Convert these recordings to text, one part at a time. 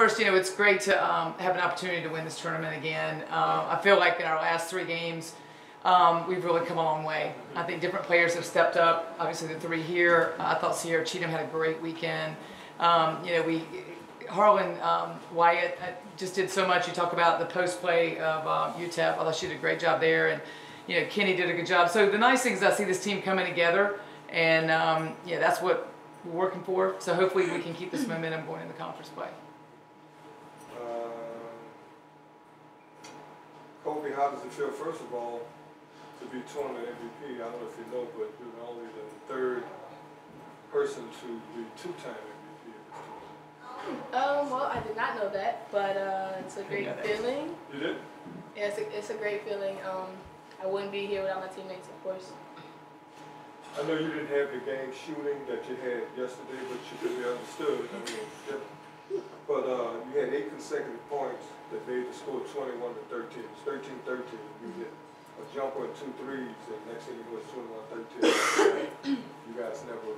first, you know, it's great to have an opportunity to win this tournament again. I feel like in our last three games, we've really come a long way. I think different players have stepped up. Obviously, the three here. I thought Sierra Cheatham had a great weekend. You know, Harlin Wyatt just did so much. You talk about the post play of UTEP. I thought she did a great job there, and you know, Kenny did a good job. So the nice thing is I see this team coming together, and yeah, that's what we're working for. So hopefully we can keep this momentum going in the conference play. Kobe, how does it feel, first of all, to be tournament MVP? I don't know if you know, but you're only the third person to be two-time MVP of this tournament. Well, I did not know that, but it's a great feeling. You did? Yeah, it's a great feeling. I wouldn't be here without my teammates, of course. I know you didn't have your game shooting that you had yesterday, but you could be understood. I mean, yeah. But you had 8 consecutive points that made the score 21-13. It's 13-13. You hit a jumper and 2 threes, and next thing you go, it's 21-13. You guys never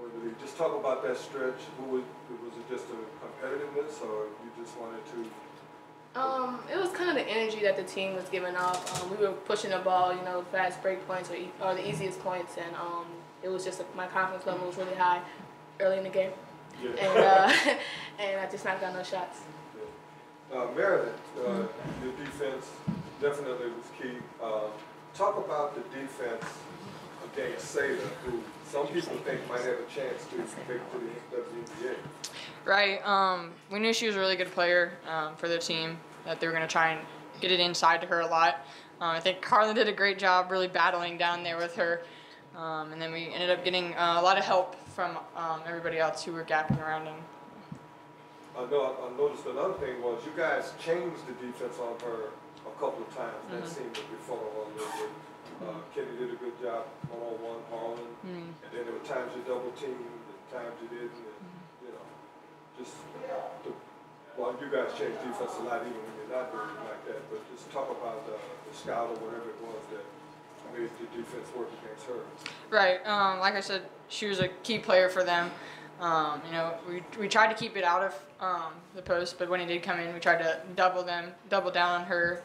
were really. Just talk about that stretch. Was it just a competitiveness, or you just wanted to? It was kind of the energy that the team was giving off. We were pushing the ball, you know, fast break points or the easiest points, and it was just my confidence level was really high early in the game, yeah. And and I just not got no shots. Yeah. Meredith, your defense definitely was key. Talk about the defense against Seda, who some people think might have a chance to make the WNBA. Right. We knew she was a really good player for their team, that they were going to try and get it inside to her a lot. I think Carlin did a great job really battling down there with her. And then we ended up getting a lot of help from everybody else who were gapping around them. I noticed another thing was you guys changed the defense on her a couple of times. That seemed to be following on a little bit. Kenny did a good job one-on-one, Harlin. And then there were times you double-teamed, and times you didn't. Just well, you guys change defense a lot even when you're not doing it like that, but just talk about the scout or whatever it was that made the defense work against her. Right. Like I said, she was a key player for them. You know, we tried to keep it out of the post, but when he did come in, we tried to double down on her,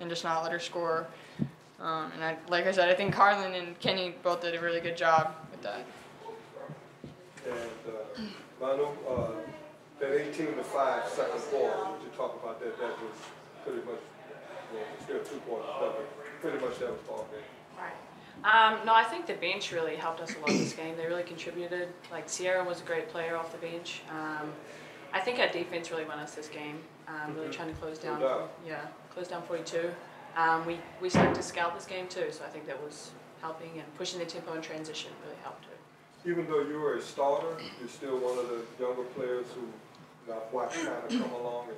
and just not let her score. And like I said, I think Carlin and Kenny both did a really good job with that. And, Manu, that 18-5 second ball, would you talk about that? That was pretty much, well, still 2 points, but pretty much that was all game. Right. No, I think the bench really helped us a lot this game. They really contributed. Like, Sierra was a great player off the bench. I think our defense really won us this game, really trying to close down, close down 42. We started to scout this game too, so I think that was helping, and pushing the tempo and transition really helped it. Even though you were a starter, you're still one of the younger players who I've watched kind of come along.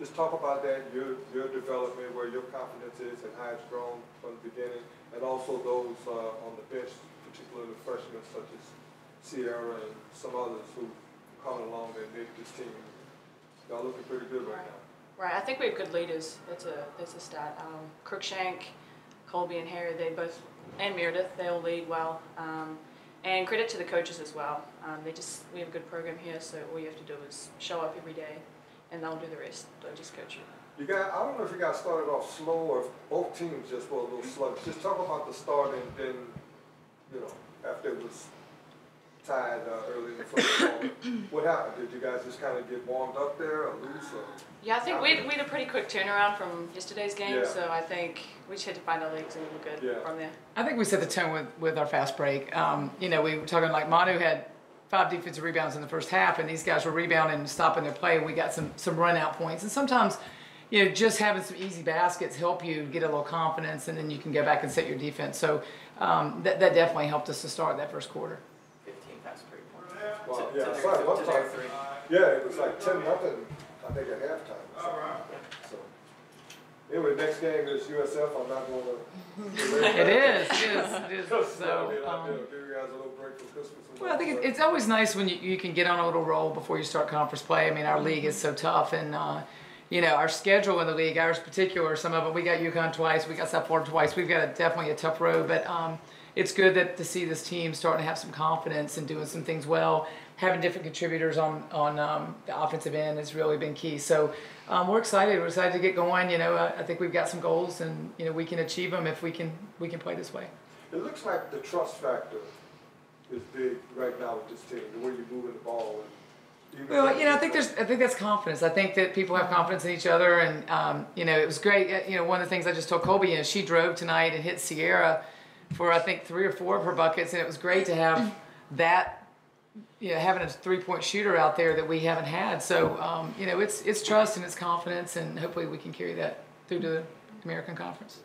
Just talk about that, your development, where your confidence is and how it's grown from the beginning, and also those on the bench, particularly the freshmen such as Sierra and some others who come along and make this team. Y'all looking pretty good right now. Right, I think we have good leaders. That's a start. Cruikshank, Colby and Harry, they both, and Meredith, they all lead well. And credit to the coaches as well. We have a good program here, so all you have to do is show up every day, and they'll do the rest. They'll just coach you. I don't know if you guys started off slow or if both teams just were a little sluggish. Just talk about the start, and then, you know, after it was tied early in the first quarter, what happened? Did you guys just kind of get warmed up there, or loose? Or yeah, I think we had a pretty quick turnaround from yesterday's game, so I think we just had to find our legs and we were good from there. I think we set the tone with our fast break. You know, we were talking like Manu had 5 defensive rebounds in the first half, and these guys were rebounding and stopping their play, and we got some run-out points. And sometimes, you know, just having some easy baskets help you get a little confidence, and then you can go back and set your defense. So that definitely helped us to start that first quarter. Well, yeah, it was like 10-0, I think, at halftime. So. All right. So, anyway, next game is USF. I'm not going to. It is. So, give you guys a little break for Christmas. Well, I think it's always nice when you can get on a little roll before you start conference play. I mean, our league is so tough, and you know, our schedule in the league, ours particular, some of it, we got UConn twice, we got South Florida twice. We've got definitely a tough road, but it's good that to see this team starting to have some confidence and doing some things well. Having different contributors on the offensive end has really been key. So we're excited. We're excited to get going. You know, I think we've got some goals, and you know we can achieve them if we can play this way. It looks like the trust factor is big right now with this team. The way you're moving the ball. Well, you know, I think that's confidence. I think that people have confidence in each other, and you know, it was great. You know, one of the things I just told Colby, you know, she drove tonight and hit Sierra for I think 3 or 4 of her buckets, and it was great to have that. You know, having a three-point shooter out there that we haven't had. So you know, it's trust and it's confidence, and hopefully we can carry that through to the American Conference.